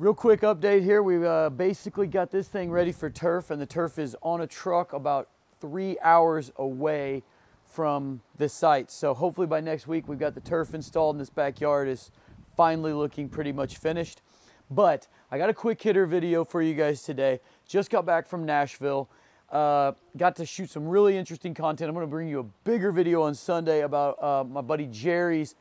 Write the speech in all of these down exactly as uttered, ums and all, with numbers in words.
Real quick update here. We've uh, basically got this thing ready for turf, and the turf is on a truck about three hours away from the site. So hopefully by next week we've got the turf installed, and this backyard is finally looking pretty much finished. But I got a quick hitter video for you guys today. Just got back from Nashville. Uh, got to shoot some really interesting content. I'm going to bring you a bigger video on Sunday about uh, my buddy Jerry's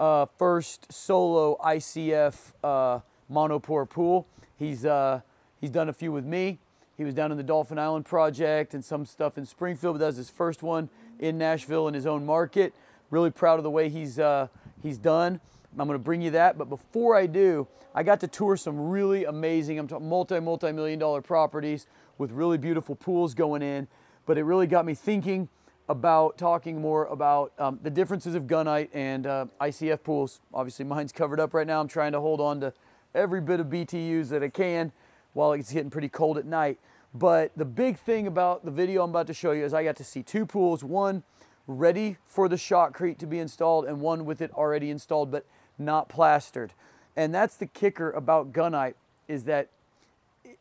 uh, first solo I C F uh, monopore pool. He's, uh, he's done a few with me. He was down in the Dolphin Island project and some stuff in Springfield, but that was his first one in Nashville in his own market. Really proud of the way he's, uh, he's done. I'm going to bring you that, but before I do, I got to tour some really amazing, I'm talking multi, multi-million dollar properties with really beautiful pools going in, but it really got me thinking about talking more about um, the differences of gunite and uh, I C F pools. Obviously, mine's covered up right now. I'm trying to hold on to every bit of B T Us that I can while it's getting pretty cold at night, but the big thing about the video I'm about to show you is I got to see two pools, one ready for the shotcrete to be installed and one with it already installed, but not plastered. And that's the kicker about gunite, is that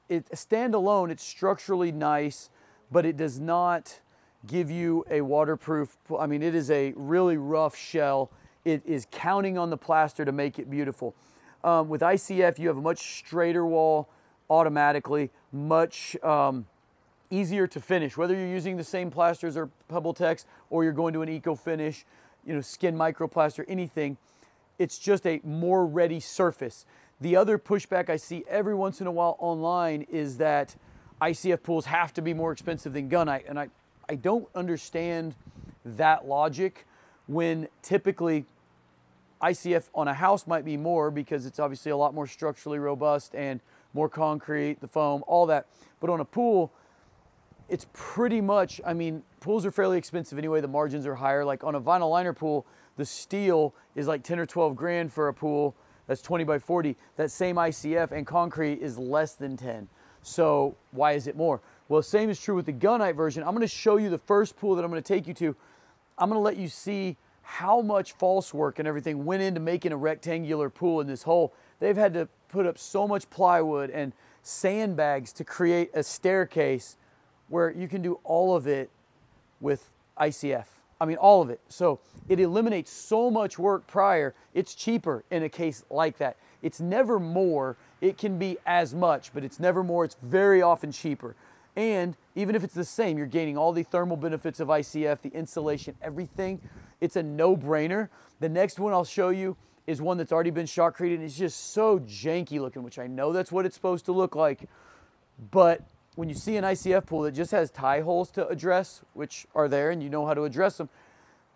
it standalone, it's structurally nice, but it does not give you a waterproof, I mean, it is a really rough shell. It is counting on the plaster to make it beautiful. Um, with I C F, you have a much straighter wall automatically, much um, easier to finish. Whether you're using the same plasters or Pebble Tex, or you're going to an eco finish, you know, skin microplaster, anything, it's just a more ready surface. The other pushback I see every once in a while online is that I C F pools have to be more expensive than gunite, and I, I don't understand that logic when typically I C F on a house might be more because it's obviously a lot more structurally robust and more concrete, the foam, all that. But on a pool, it's pretty much, I mean, pools are fairly expensive anyway, the margins are higher. Like on a vinyl liner pool, the steel is like ten or twelve grand for a pool that's twenty by forty. That same I C F and concrete is less than ten. So why is it more? Well, same is true with the gunite version. I'm gonna show you the first pool that I'm gonna take you to. I'm gonna let you see how much false work and everything went into making a rectangular pool in this hole. They've had to put up so much plywood and sandbags to create a staircase where you can do all of it with I C F. I mean, all of it. So it eliminates so much work prior. It's cheaper in a case like that. It's never more. It can be as much, but it's never more. It's very often cheaper. And even if it's the same, you're gaining all the thermal benefits of I C F, the insulation, everything. It's a no-brainer. The next one I'll show you is one that's already been shotcreted, and it's just so janky looking, which I know that's what it's supposed to look like. But when you see an I C F pool that just has tie holes to address, which are there and you know how to address them,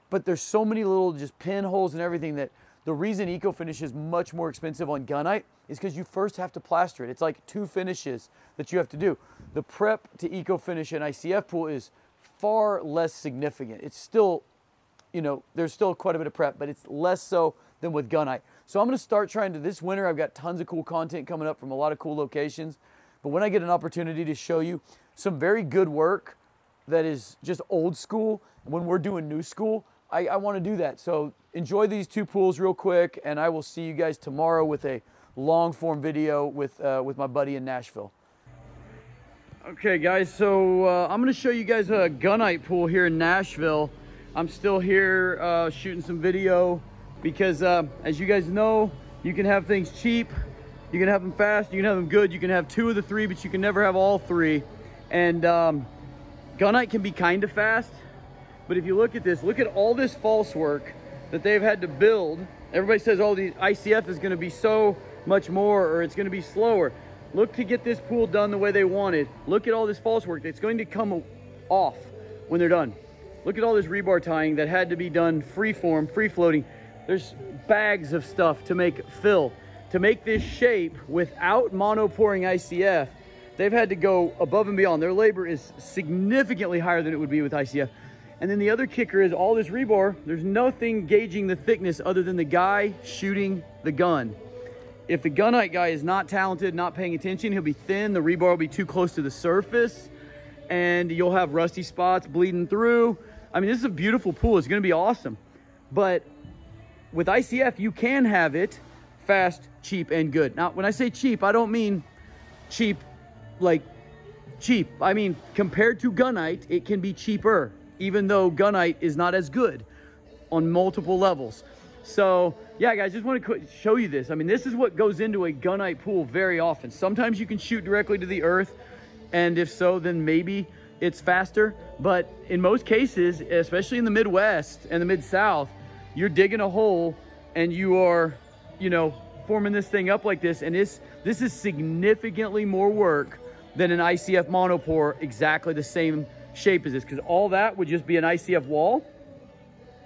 but there's so many little just pinholes and everything, that the reason eco finish is much more expensive on gunite is because you first have to plaster it. It's like two finishes that you have to do. The prep to eco finish an I C F pool is far less significant. It's still, you know, there's still quite a bit of prep, but it's less so than with gunite. So I'm gonna start trying to, this winter, I've got tons of cool content coming up from a lot of cool locations. But when I get an opportunity to show you some very good work that is just old school, when we're doing new school, I, I want to do that. So enjoy these two pools real quick, and I will see you guys tomorrow with a long-form video with, uh, with my buddy in Nashville. Okay, guys, so uh, I'm going to show you guys a gunite pool here in Nashville. I'm still here uh, shooting some video because, uh, as you guys know, you can have things cheap. You can have them fast, you can have them good, you can have two of the three, but you can never have all three. And um, gunite can be kind of fast, but if you look at this, look at all this false work that they've had to build. Everybody says, oh, the I C F is gonna be so much more, or it's gonna be slower. Look to get this pool done the way they wanted. Look at all this false work that's going to come off when they're done. Look at all this rebar tying that had to be done free form, free floating. There's bags of stuff to make fill. To make this shape without monoporing I C F, they've had to go above and beyond. Their labor is significantly higher than it would be with I C F. And then the other kicker is all this rebar, there's nothing gauging the thickness other than the guy shooting the gun. If the gunite guy is not talented, not paying attention, he'll be thin, the rebar will be too close to the surface, and you'll have rusty spots bleeding through. I mean, this is a beautiful pool, it's gonna be awesome. But with I C F, you can have it fast, cheap, and good. Now, when I say cheap, I don't mean cheap like cheap. I mean, compared to gunite, it can be cheaper, even though gunite is not as good on multiple levels. So yeah, guys, just want to show you this. I mean, this is what goes into a gunite pool very often. Sometimes you can shoot directly to the earth, and if so, then maybe it's faster. But in most cases, especially in the Midwest and the Mid-South, you're digging a hole and you are, you know, forming this thing up like this. And this, this is significantly more work than an I C F monopore exactly the same shape as this, because all that would just be an I C F wall,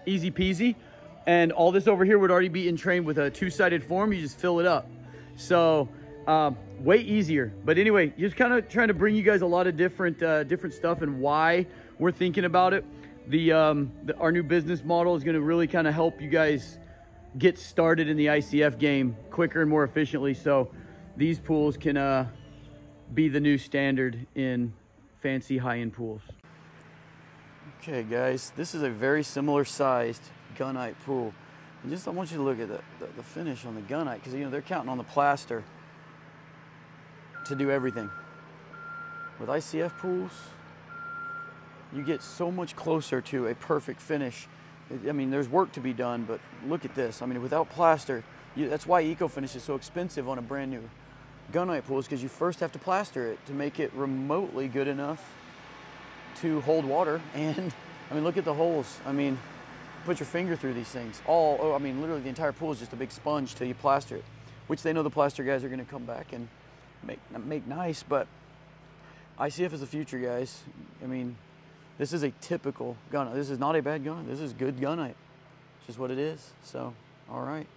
easy peasy. And all this over here would already be entrained with a two-sided form. You just fill it up. So um, way easier. But anyway, just kind of trying to bring you guys a lot of different uh, different stuff and why we're thinking about it. The, um, the our new business model is going to really kind of help you guys get started in the I C F game quicker and more efficiently. So these pools can uh, be the new standard in fancy high-end pools. Okay, guys, this is a very similar sized gunite pool, and just I want you to look at the, the, the finish on the gunite, because you know they're counting on the plaster to do everything. With I C F pools, you get so much closer to a perfect finish. I mean, there's work to be done, but look at this. I mean, without plaster, you, that's why eco finish is so expensive on a brand new gunite pool, is because you first have to plaster it to make it remotely good enough to hold water. And I mean, look at the holes. I mean, put your finger through these things. All, oh, I mean, literally the entire pool is just a big sponge till you plaster it, which they know the plaster guys are gonna come back and make, make nice, but I C F is the future, guys. I mean, this is a typical gunite. This is not a bad gunite. This is good gunite. It's just what it is, so, all right.